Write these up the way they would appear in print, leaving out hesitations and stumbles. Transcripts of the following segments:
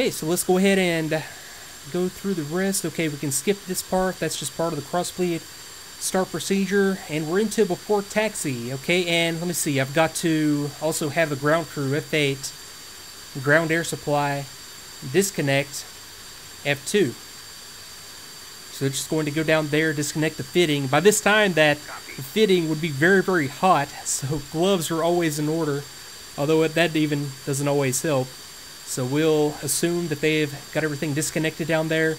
Okay, so let's go ahead and go through the rest. Okay, we can skip this part. That's just part of the crossbleed. Start procedure, and we're into before taxi. Okay, and let me see. I've got to also have the ground crew, F8, ground air supply, disconnect, F2. So they're just going to go down there, disconnect the fitting. By this time, that fitting would be very, very hot, so gloves are always in order, although that even doesn't always help. So we'll assume that they've got everything disconnected down there.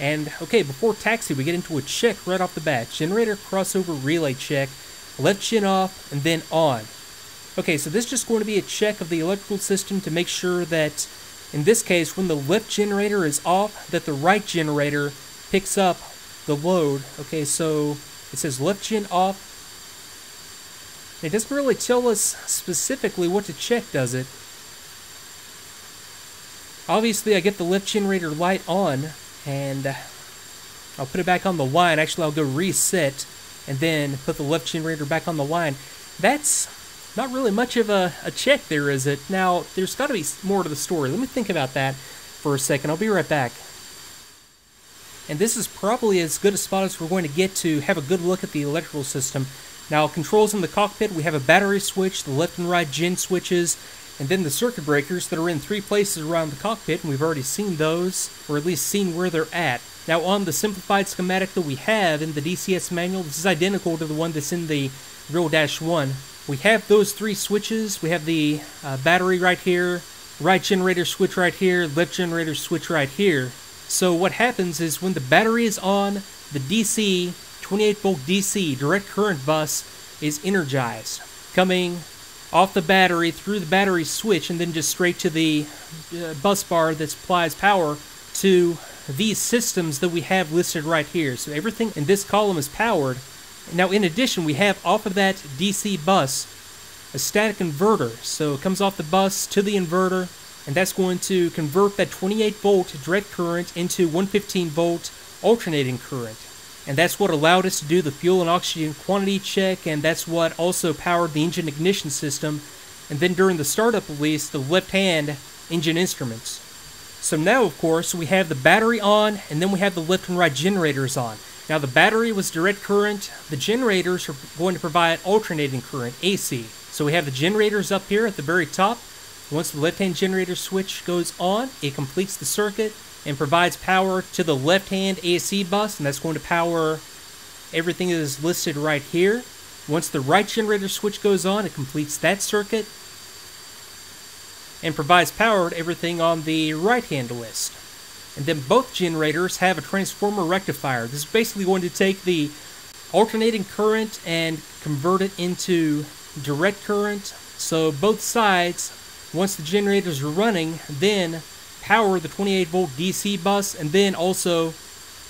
And, okay, before taxi, we get into a check right off the bat. Generator crossover relay check. Left chin off, and then on. Okay, so this is just going to be a check of the electrical system to make sure that, in this case, when the left generator is off, that the right generator picks up the load. Okay, so it says left gen off. It doesn't really tell us specifically what to check, does it? Obviously, I get the left generator light on, and I'll put it back on the line. Actually, I'll go reset and then put the left generator back on the line. That's not really much of a check there, is it? Now, there's got to be more to the story. Let me think about that for a second. I'll be right back. And this is probably as good a spot as we're going to get to have a good look at the electrical system. Now, controls in the cockpit, we have a battery switch, the left and right gen switches, and then the circuit breakers that are in three places around the cockpit, and we've already seen those, or at least seen where they're at. Now, on the simplified schematic that we have in the DCS manual, this is identical to the one that's in the Real Dash 1. We have those three switches. We have the battery right here, right generator switch right here, left generator switch right here. So what happens is when the battery is on, the DC, 28 volt DC, direct current bus, is energized, coming off the battery, through the battery switch, and then just straight to the bus bar that supplies power to these systems that we have listed right here. So everything in this column is powered. Now, in addition, we have off of that DC bus a static inverter. So it comes off the bus to the inverter, and that's going to convert that 28 volt direct current into 115 volt alternating current. And that's what allowed us to do the fuel and oxygen quantity check, and that's what also powered the engine ignition system, and then during the startup release, the left-hand engine instruments. So now, of course, we have the battery on, and then we have the left and right generators on. Now, the battery was direct current. The generators are going to provide alternating current, AC. So we have the generators up here at the very top. Once the left-hand generator switch goes on, it completes the circuit and provides power to the left-hand AC bus, and that's going to power everything that is listed right here. Once the right generator switch goes on, it completes that circuit and provides power to everything on the right-hand list. And then both generators have a transformer rectifier. This is basically going to take the alternating current and convert it into direct current. So both sides, once the generators are running, then power the 28 volt DC bus, and then also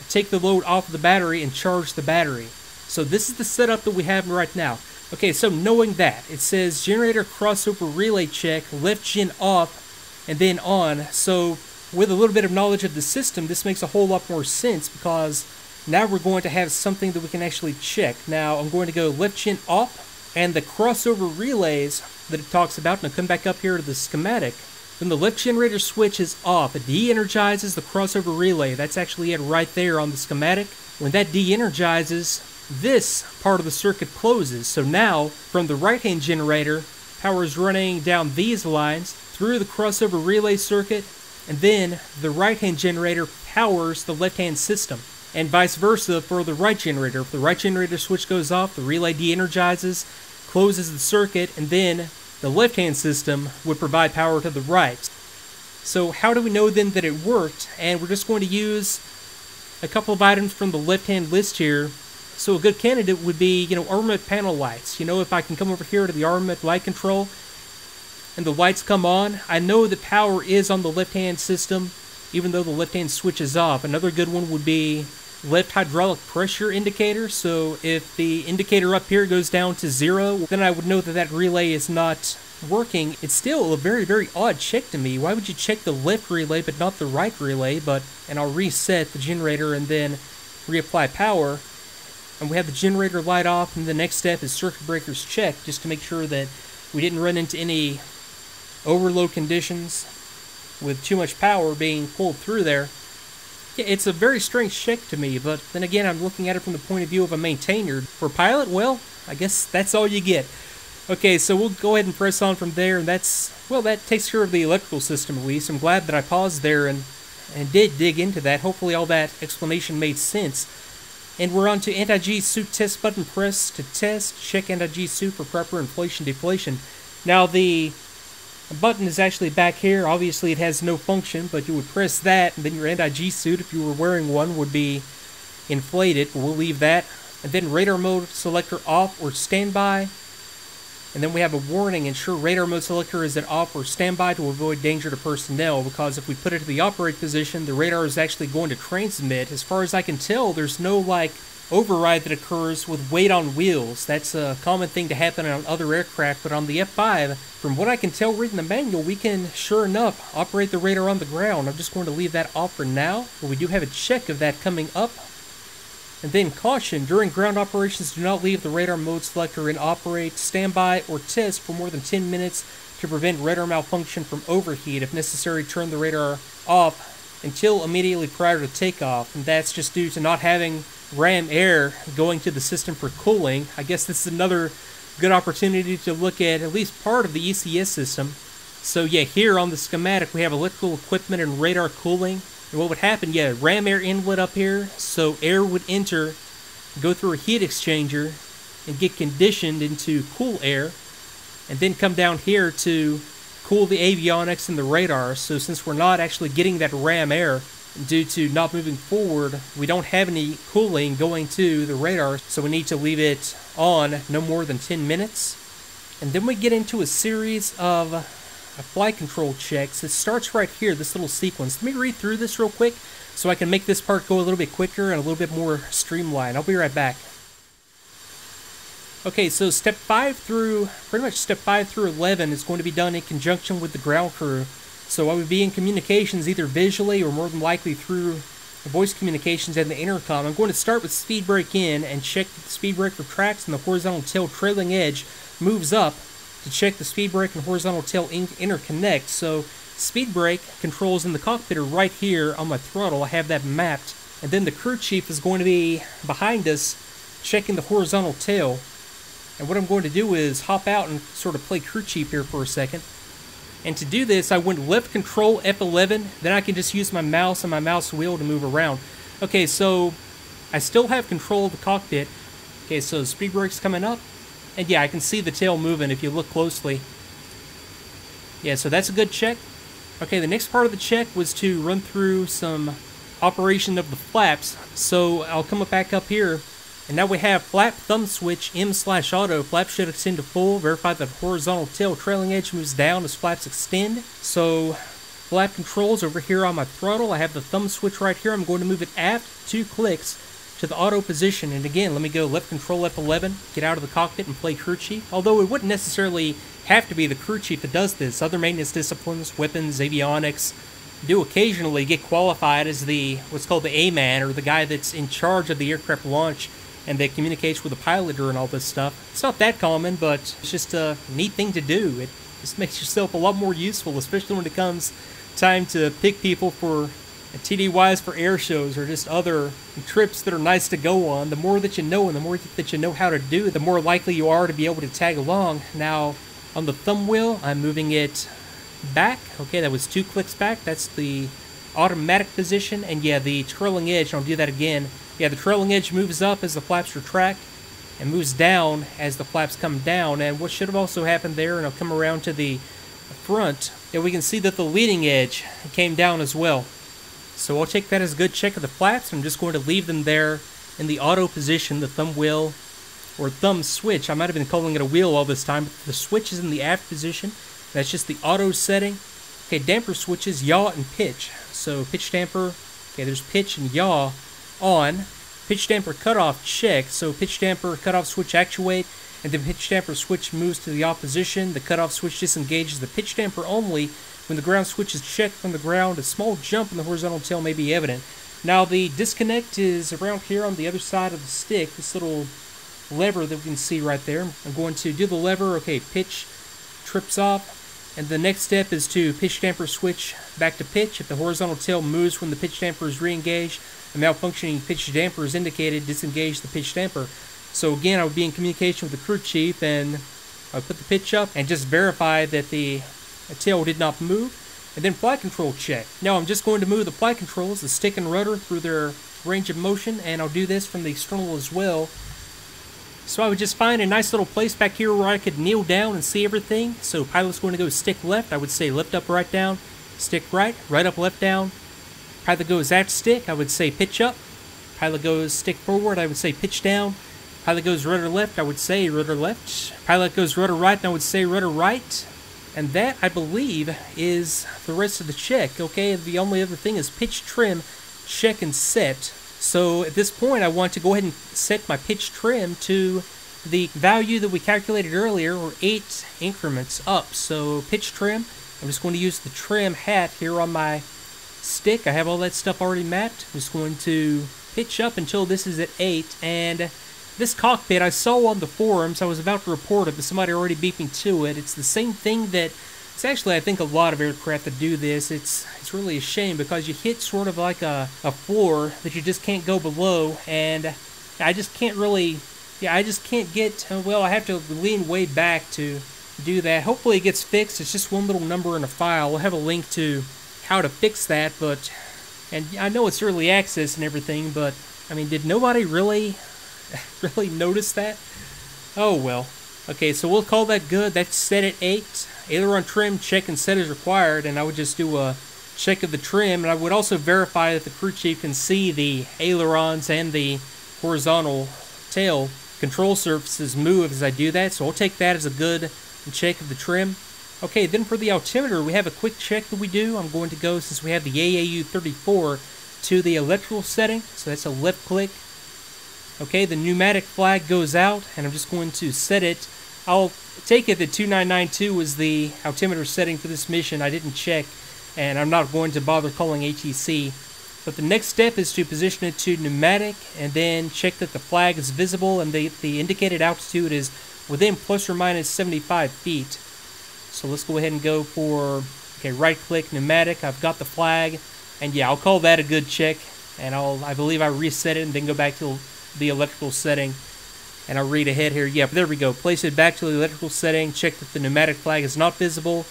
take the load off of the battery and charge the battery. So this is the setup that we have right now. Okay, so knowing that, it says generator crossover relay check, left gen off, and then on. So with a little bit of knowledge of the system, this makes a whole lot more sense, because now we're going to have something that we can actually check. Now I'm going to go left gen off, and the crossover relays that it talks about, and I'll come back up here to the schematic. When the left generator switch is off, it de-energizes the crossover relay. That's actually it right there on the schematic. When that de-energizes, this part of the circuit closes. So now, from the right-hand generator, power is running down these lines, through the crossover relay circuit, and then the right-hand generator powers the left-hand system. And vice versa for the right generator. If the right generator switch goes off, the relay de-energizes, closes the circuit, and then the left-hand system would provide power to the right. So how do we know then that it worked? And we're just going to use a couple of items from the left-hand list here. So a good candidate would be, you know, armament panel lights. You know, if I can come over here to the armament light control and the lights come on, I know the power is on the left-hand system, even though the left-hand switch is off. Another good one would be left hydraulic pressure indicator. So if the indicator up here goes down to 0, then I would know that that relay is not working. It's still a very, very odd check to me. Why would you check the left relay but not the right relay? And I'll reset the generator and then reapply power. And we have the generator light off, and the next step is circuit breakers check, just to make sure that we didn't run into any overload conditions. with too much power being pulled through there. It's a very strange shake to me, but then again, I'm looking at it from the point of view of a maintainer. For pilot, well, I guess that's all you get. Okay, so we'll go ahead and press on from there, and that's, well, that takes care of the electrical system at least. I'm glad that I paused there and did dig into that. Hopefully all that explanation made sense. And we're on to anti-G suit test button press to test. Check anti-G suit for proper inflation deflation. Now the button is actually back here. Obviously it has no function, but you would press that, and then your anti-G suit, if you were wearing one, would be inflated. We'll leave that. And then radar mode selector off or standby. And then we have a warning, ensure radar mode selector is at off or standby to avoid danger to personnel, because if we put it to the operate position, the radar is actually going to transmit. As far as I can tell, there's no, like, override that occurs with weight on wheels. That's a common thing to happen on other aircraft, but on the F5, from what I can tell reading the manual, we can, sure enough, operate the radar on the ground. I'm just going to leave that off for now, but we do have a check of that coming up. And then caution, during ground operations, do not leave the radar mode selector in operate, standby, or test for more than 10 minutes to prevent radar malfunction from overheat. If necessary, turn the radar off until immediately prior to takeoff. And that's just due to not having ram air going to the system for cooling. I guess this is another good opportunity to look at least part of the ECS system. So yeah, here on the schematic, we have electrical equipment and radar cooling. And what would happen, yeah, ram air inlet up here, so air would enter, go through a heat exchanger, and get conditioned into cool air, and then come down here to cool the avionics and the radar. So since we're not actually getting that ram air due to not moving forward, we don't have any cooling going to the radar, so we need to leave it on no more than 10 minutes. And then we get into a series of flight control checks. It starts right here, this little sequence. Let me read through this real quick so I can make this part go a little bit quicker and a little bit more streamlined. I'll be right back. Okay, so step 5 through, pretty much step 5 through 11 is going to be done in conjunction with the ground crew. So I would be in communications either visually or more than likely through the voice communications and the intercom. I'm going to start with speed brake in and check that the speed brake retracts and the horizontal tail trailing edge moves up to check the speed brake and horizontal tail interconnect. So speed brake controls in the cockpit are right here on my throttle. I have that mapped. And then the crew chief is going to be behind us checking the horizontal tail. And what I'm going to do is hop out and sort of play crew chief here for a second. And to do this, I went left control F11. Then I can just use my mouse and my mouse wheel to move around. Okay, so I still have control of the cockpit. Okay, so speed brake's coming up. And yeah, I can see the tail moving if you look closely. Yeah, so that's a good check. Okay, the next part of the check was to run through some operation of the flaps. So I'll come back up here. And now we have flap thumb switch M/auto. Flap should extend to full. Verify that horizontal tail trailing edge moves down as flaps extend. So flap controls over here on my throttle. I have the thumb switch right here. I'm going to move it aft 2 clicks. To the auto position, and again, let me go left control F11, get out of the cockpit and play crew chief. Although it wouldn't necessarily have to be the crew chief that does this. Other maintenance disciplines, weapons, avionics, do occasionally get qualified as the what's called the A-man, or the guy that's in charge of the aircraft launch and that communicates with the pilot and all this stuff. It's not that common, but it's just a neat thing to do. It just makes yourself a lot more useful, especially when it comes time to pick people for TDYs for air shows or just other trips that are nice to go on. The more that you know and the more that you know how to do, the more likely you are to be able to tag along. Now, on the thumb wheel, I'm moving it back. Okay, that was 2 clicks back. That's the automatic position. And yeah, the trailing edge, I'll do that again. Yeah, the trailing edge moves up as the flaps retract and moves down as the flaps come down. And what should have also happened there, and I'll come around to the front, yeah, we can see that the leading edge came down as well. So I'll take that as a good check of the flaps. I'm just going to leave them there in the auto position, the thumb wheel, or thumb switch. I might have been calling it a wheel all this time, but the switch is in the aft position. That's just the auto setting. Okay, damper switches, yaw and pitch. So pitch damper, okay, there's pitch and yaw on. Pitch damper cutoff check. So pitch damper cutoff switch actuate, and the pitch damper switch moves to the off position. The cutoff switch disengages the pitch damper only when the ground switch is checked from the ground. A small jump in the horizontal tail may be evident. Now the disconnect is around here on the other side of the stick, this little lever that we can see right there. I'm going to do the lever. Okay, pitch trips off. And the next step is to pitch damper switch back to pitch. If the horizontal tail moves when the pitch damper is re-engaged, a malfunctioning pitch damper is indicated. Disengage the pitch damper. So again, I would be in communication with the crew chief, and I would put the pitch up and just verify that the tail did not move, and then flight control check. Now I'm just going to move the flight controls, the stick and rudder, through their range of motion, and I'll do this from the external as well. So I would just find a nice little place back here where I could kneel down and see everything. So pilot's going to go stick left, I would say lift up, right down, stick right, right up, left down. Pilot goes aft stick, I would say pitch up. Pilot goes stick forward, I would say pitch down. Pilot goes rudder left, I would say rudder left. Pilot goes rudder right, and I would say rudder right. And that, I believe, is the rest of the check, okay? The only other thing is pitch trim, check, and set. So at this point, I want to go ahead and set my pitch trim to the value that we calculated earlier, or 8 increments up. So pitch trim, I'm just going to use the trim hat here on my stick. I have all that stuff already mapped. I'm just going to pitch up until this is at 8. And this cockpit, I saw on the forums, I was about to report it, but somebody already beat me to it. It's the same thing that, it's actually, I think, a lot of aircraft that do this. It's really a shame, because you hit sort of like a floor that you just can't go below, and I just can't really, yeah, I just can't get, well, I have to lean way back to do that. Hopefully it gets fixed. It's just one little number in a file. We'll have a link to how to fix that, but, and I know it's early access and everything, but, I mean, did nobody really notice that? Oh, well. Okay, so we'll call that good. That's set at 8. Aileron trim, check, and set is required, and I would just do a check of the trim, and I would also verify that the crew chief can see the ailerons and the horizontal tail control surfaces move as I do that, so I'll take that as a good check of the trim. Okay, then for the altimeter, we have a quick check that we do. I'm going to go, since we have the AAU-34, to the electrical setting, so that's a left click. Okay, the pneumatic flag goes out, and I'm just going to set it. I'll take it that 2992 was the altimeter setting for this mission. I didn't check, and I'm not going to bother calling ATC. But the next step is to position it to pneumatic, and then check that the flag is visible, and the indicated altitude is within plus or minus 75 feet. So let's go ahead and go for, okay, right-click, pneumatic. I've got the flag, and yeah, I'll call that a good check, and I believe I reset it and then go back to the electrical setting, and I'll read ahead here. Yep, there we go. Place it back to the electrical setting, check that the pneumatic flag is not visible,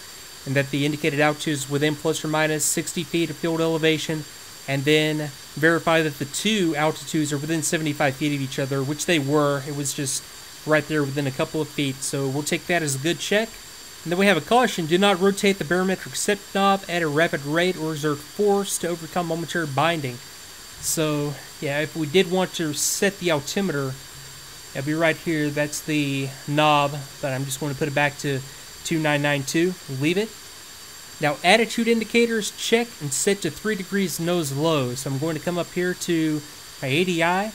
and that the indicated altitude is within plus or minus 60 feet of field elevation, and then verify that the two altitudes are within 75 feet of each other, which they were. It was just right there within a couple of feet, so we'll take that as a good check. And then we have a caution. Do not rotate the barometric set knob at a rapid rate or exert force to overcome momentary binding. So, yeah, if we did want to set the altimeter, that'd be right here. That's the knob, but I'm just going to put it back to 2992. Leave it. Now, attitude indicators, check and set to 3 degrees nose low. So I'm going to come up here to my ADI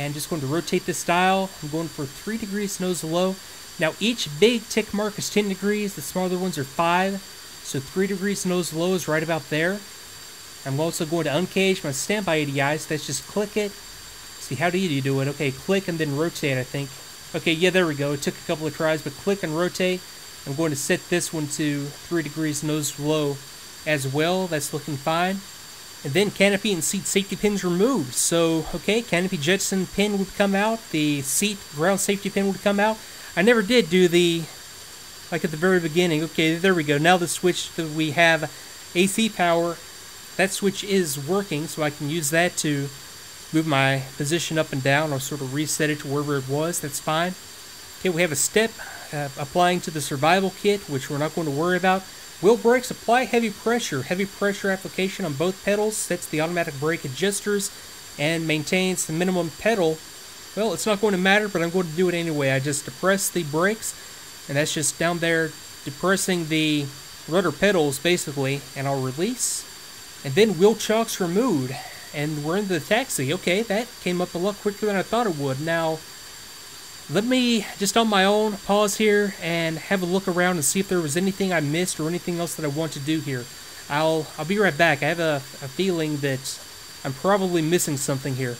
and just going to rotate this dial. I'm going for 3 degrees nose low. Now, each big tick mark is 10 degrees. The smaller ones are 5. So 3 degrees nose low is right about there. I'm also going to uncage my standby ADI, so let's just click it. See, how do you do it? Okay, click and then rotate, I think. Okay, yeah, there we go. It took a couple of tries, but click and rotate. I'm going to set this one to 3 degrees nose low as well. That's looking fine. And then canopy and seat safety pins removed. So, okay, canopy jettison pin would come out. The seat ground safety pin would come out. I never did do the, like at the very beginning. Okay, there we go. Now the switch that we have AC power. That switch is working, so I can use that to move my position up and down, or sort of reset it to wherever it was. That's fine. Okay, we have a step applying to the survival kit, which we're not going to worry about. Wheel brakes, apply heavy pressure. Heavy pressure application on both pedals sets the automatic brake adjusters and maintains the minimum pedal. Well, it's not going to matter, but I'm going to do it anyway. I just depress the brakes, and that's just down there depressing the rudder pedals, basically, and I'll release. And then wheel chocks removed, and we're in the taxi. Okay, that came up a lot quicker than I thought it would. Now, let me just on my own pause here and have a look around and see if there was anything I missed or anything else that I want to do here. I'll be right back. I have a feeling that I'm probably missing something here.